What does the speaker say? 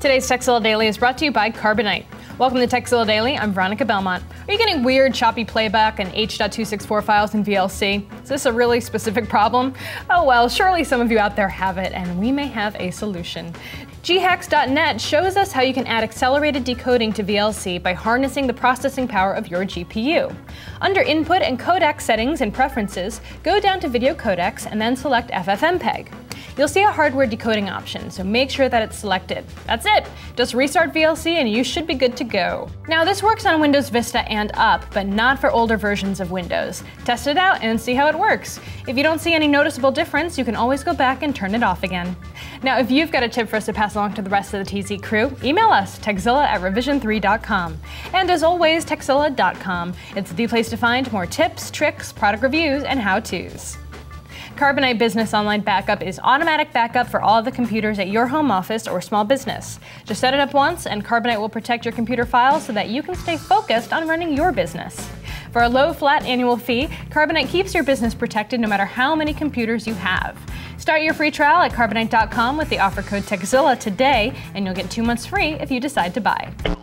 Today's Techzilla Daily is brought to you by Carbonite. Welcome to Techzilla Daily, I'm Veronica Belmont. Are you getting weird, choppy playback and H.264 files in VLC? Is this a really specific problem? Oh well, surely some of you out there have it, and we may have a solution. ghacks.net shows us how you can add accelerated decoding to VLC by harnessing the processing power of your GPU. Under Input and Codec Settings and Preferences, go down to Video Codecs and then select FFmpeg. You'll see a hardware decoding option, so make sure that it's selected. That's it! Just restart VLC and you should be good to go. Now this works on Windows Vista and up, but not for older versions of Windows. Test it out and see how it works. If you don't see any noticeable difference, you can always go back and turn it off again. Now if you've got a tip for us to pass along to the rest of the TZ crew, email us, techzilla@revision3.com. And as always, techzilla.com. It's the place to find more tips, tricks, product reviews, and how-tos. Carbonite Business Online Backup is automatic backup for all of the computers at your home office or small business. Just set it up once and Carbonite will protect your computer files so that you can stay focused on running your business. For a low flat annual fee, Carbonite keeps your business protected no matter how many computers you have. Start your free trial at Carbonite.com with the offer code TECHZILLA today and you'll get 2 months free if you decide to buy.